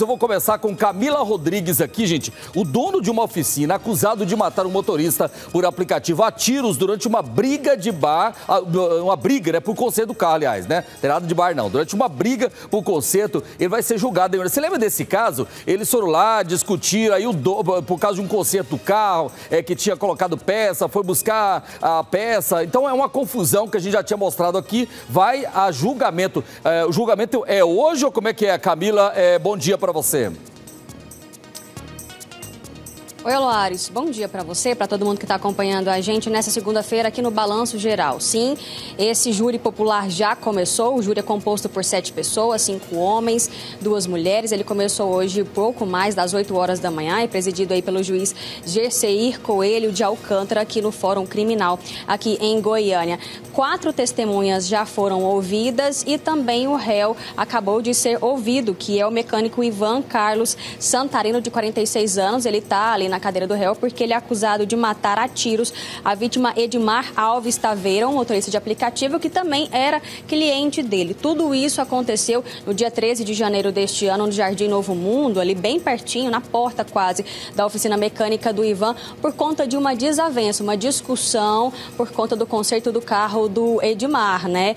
Eu vou começar com Camila Rodrigues aqui, gente. O dono de uma oficina acusado de matar um motorista por aplicativo a tiros durante uma briga de bar, uma briga, né, por conserto do carro, aliás, né? Não tem nada de bar, não. Durante uma briga por conserto, ele vai ser julgado. Você lembra desse caso? Eles foram lá discutir aí por causa de um conserto do carro, que tinha colocado peça, foi buscar a peça. Então é uma confusão que a gente já tinha mostrado aqui. Vai a julgamento. O julgamento é hoje ou como é que é, Camila? Bom dia para você. Oi, Larissa. Bom dia para você, para todo mundo que está acompanhando a gente nessa segunda-feira aqui no Balanço Geral. Sim, esse júri popular já começou. O júri é composto por 7 pessoas, 5 homens, 2 mulheres. Ele começou hoje pouco mais das 8 horas da manhã e presidido aí pelo juiz Gersair Coelho de Alcântara aqui no Fórum Criminal, aqui em Goiânia. 4 testemunhas já foram ouvidas e também o réu acabou de ser ouvido, que é o mecânico Ivan Carlos Santarino, de 46 anos. Ele está ali na cadeira do réu, porque ele é acusado de matar a tiros a vítima Edmar Alves Taveira, um motorista de aplicativo que também era cliente dele. Tudo isso aconteceu no dia 13 de janeiro deste ano, no Jardim Novo Mundo, ali bem pertinho, na porta quase da oficina mecânica do Ivan, por conta de uma desavença, uma discussão por conta do conserto do carro do Edmar, né?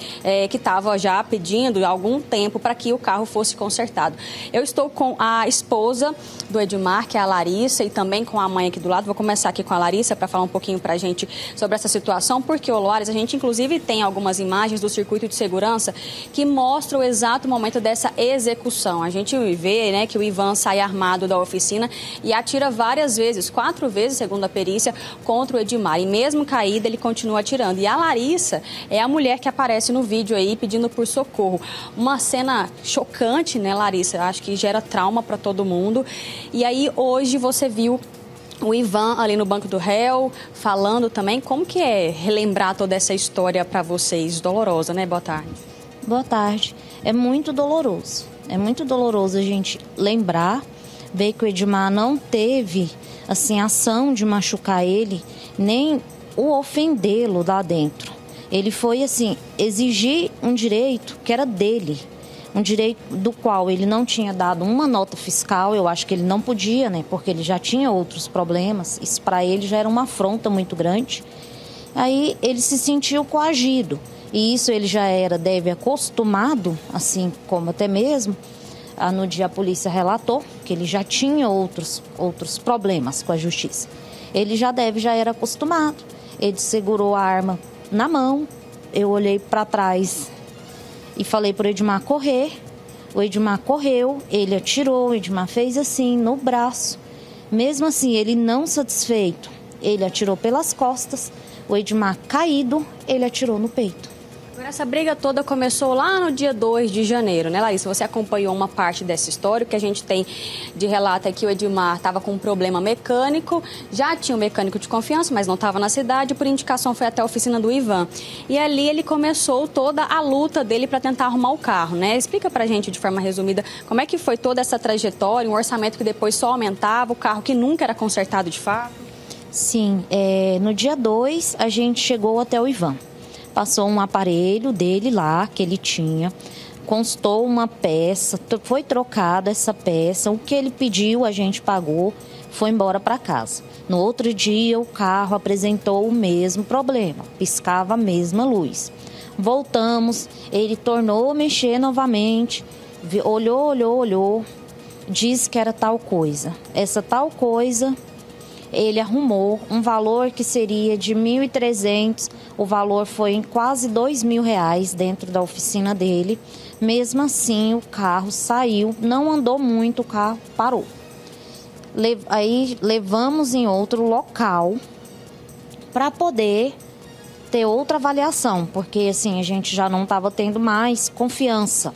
Que estava já pedindo há algum tempo para que o carro fosse consertado. Eu estou com a esposa do Edmar, que é a Larissa, e também com a mãe aqui do lado. Vou começar aqui com a Larissa para falar um pouquinho para a gente sobre essa situação, porque, Loares, a gente inclusive tem algumas imagens do circuito de segurança que mostram o exato momento dessa execução. A gente vê, né, que o Ivan sai armado da oficina e atira várias vezes, 4 vezes, segundo a perícia, contra o Edmar. E mesmo caído, ele continua atirando. E a Larissa é a mulher que aparece no vídeo aí pedindo por socorro. Uma cena chocante, né, Larissa? Acho que gera trauma para todo mundo. E aí, hoje, você viu o Ivan ali no banco do réu, falando também. Como que é relembrar toda essa história para vocês? Dolorosa, né? Boa tarde. Boa tarde. É muito doloroso. É muito doloroso a gente lembrar, ver que o Edmar não teve, assim, ação de machucar ele, nem o ofendê-lo lá dentro. Ele foi, assim, exigir um direito que era dele. Um direito do qual ele não tinha dado uma nota fiscal. Eu acho que ele não podia, né? Porque ele já tinha outros problemas. Isso para ele já era uma afronta muito grande. Aí ele se sentiu coagido. E isso ele já era, deve, acostumado, assim como até mesmo no dia a polícia relatou, que ele já tinha outros problemas com a justiça. Ele já era acostumado. Ele segurou a arma na mão. Eu olhei para trás e falei para o Edmar correr. O Edmar correu, ele atirou, o Edmar fez assim, no braço. Mesmo assim, ele não satisfeito, ele atirou pelas costas. O Edmar caído, ele atirou no peito. Agora, essa briga toda começou lá no dia 2 de janeiro, né, Larissa? Você acompanhou uma parte dessa história. O que a gente tem de relato é que o Edmar estava com um problema mecânico, já tinha um mecânico de confiança, mas não estava na cidade, por indicação foi até a oficina do Ivan. E ali ele começou toda a luta dele para tentar arrumar o carro, né? Explica pra gente, de forma resumida, como é que foi toda essa trajetória, um orçamento que depois só aumentava, o carro que nunca era consertado de fato. Sim, no dia 2 a gente chegou até o Ivan. Passou um aparelho dele lá, que ele tinha, constou uma peça, foi trocada essa peça, o que ele pediu a gente pagou, foi embora para casa. No outro dia o carro apresentou o mesmo problema, piscava a mesma luz. Voltamos, ele tornou a mexer novamente, olhou, disse que era tal coisa. Essa tal coisa, ele arrumou um valor que seria de 1.300, o valor foi em quase 2.000 reais dentro da oficina dele. Mesmo assim, o carro saiu, não andou muito, o carro parou. Aí levamos em outro local para poder ter outra avaliação, porque assim, a gente já não estava tendo mais confiança.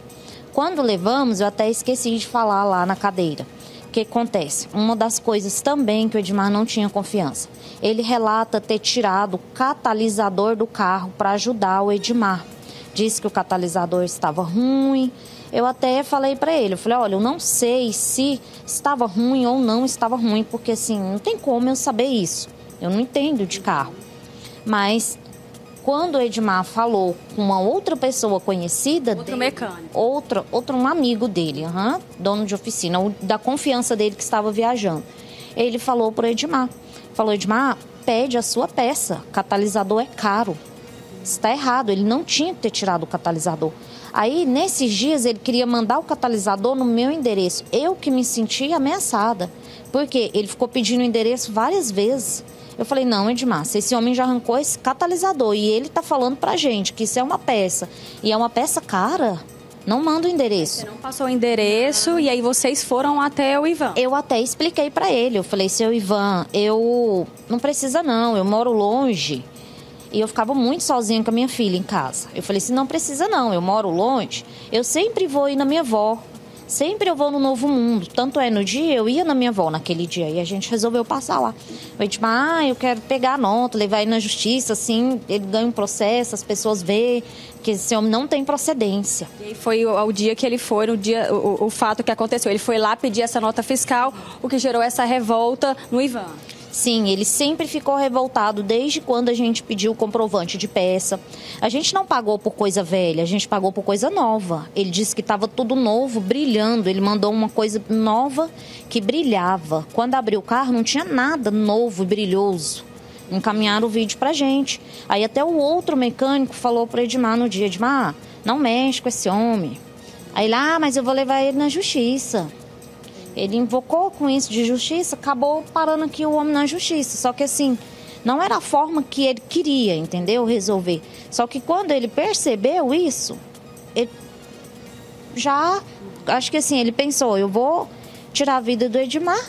Quando levamos, eu até esqueci de falar lá na cadeira. O que acontece? Uma das coisas também que o Edmar não tinha confiança. Ele relata ter tirado o catalisador do carro para ajudar o Edmar. Diz que o catalisador estava ruim. Eu até falei para ele, eu falei, olha, eu não sei se estava ruim ou não estava ruim, porque assim, não tem como eu saber isso. Eu não entendo de carro. Mas Quando o Edmar falou com uma outra pessoa conhecida dele, mecânico. Um amigo dele, dono de oficina, da confiança dele que estava viajando. Ele falou para o Edmar. Falou, Edmar, pede a sua peça. Catalisador é caro. Está errado, ele não tinha que ter tirado o catalisador. Aí, nesses dias, ele queria mandar o catalisador no meu endereço. Eu que me senti ameaçada. Porque ele ficou pedindo o endereço várias vezes. Eu falei, não, Edmar, esse homem já arrancou esse catalisador e ele tá falando pra gente que isso é uma peça. E é uma peça cara. Não manda o endereço. Você não passou o endereço e aí vocês foram até o Ivan. Eu até expliquei pra ele. Eu falei, seu Ivan, eu... Não precisa não, eu moro longe. E eu ficava muito sozinha com a minha filha em casa. Eu falei assim, não precisa não, eu moro longe. Eu sempre vou ir na minha avó. Sempre eu vou no Novo Mundo, tanto é no dia, eu ia na minha avó naquele dia e a gente resolveu passar lá. Eu disse, eu quero pegar a nota, levar ele na justiça, assim, ele ganha um processo, as pessoas veem que esse homem não tem procedência. E aí foi o dia que ele foi, o fato que aconteceu, ele foi lá pedir essa nota fiscal, o que gerou essa revolta no Ivan. Sim, ele sempre ficou revoltado desde quando a gente pediu o comprovante de peça. A gente não pagou por coisa velha, a gente pagou por coisa nova. Ele disse que estava tudo novo, brilhando. Ele mandou uma coisa nova que brilhava. Quando abriu o carro, não tinha nada novo e brilhoso. Encaminharam o vídeo pra gente. Aí até o outro mecânico falou pro Edmar no dia, Edmar, não mexe com esse homem. Aí ele, mas eu vou levar ele na justiça. Ele invocou com isso de justiça, acabou parando aqui o homem na justiça. Só que assim, não era a forma que ele queria, entendeu? Resolver. Só que quando ele percebeu isso, ele já... Acho que assim, ele pensou, eu vou tirar a vida do Edmar.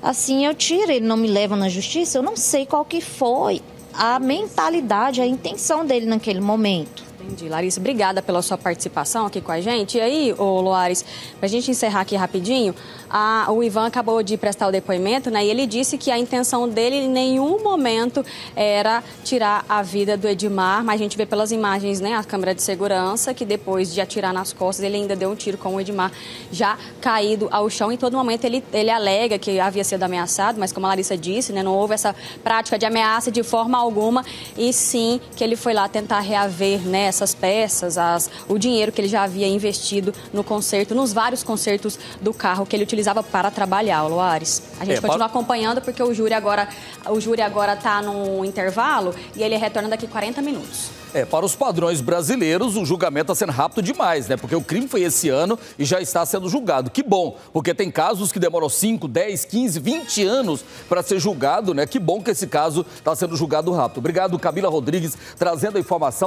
Assim eu tiro, ele não me leva na justiça. Eu não sei qual que foi a mentalidade, a intenção dele naquele momento. Entendi. Larissa, obrigada pela sua participação aqui com a gente. E aí, Loares, para a gente encerrar aqui rapidinho, o Ivan acabou de prestar o depoimento, né? E ele disse que a intenção dele em nenhum momento era tirar a vida do Edmar, mas a gente vê pelas imagens, né? A câmera de segurança, que depois de atirar nas costas, ele ainda deu um tiro com o Edmar já caído ao chão. Em todo momento ele alega que havia sido ameaçado, mas como a Larissa disse, né? Não houve essa prática de ameaça de forma alguma, e sim que ele foi lá tentar reaver, né? Essas peças, o dinheiro que ele já havia investido no conserto, nos vários consertos do carro que ele utilizava para trabalhar, Loares. A gente continua acompanhando porque o júri agora está num intervalo e ele retorna daqui 40 minutos. Para os padrões brasileiros, o julgamento está sendo rápido demais, né? Porque o crime foi esse ano e já está sendo julgado. Que bom, porque tem casos que demoram 5, 10, 15, 20 anos para ser julgado, né? Que bom que esse caso está sendo julgado rápido. Obrigado, Camila Rodrigues, trazendo a informação.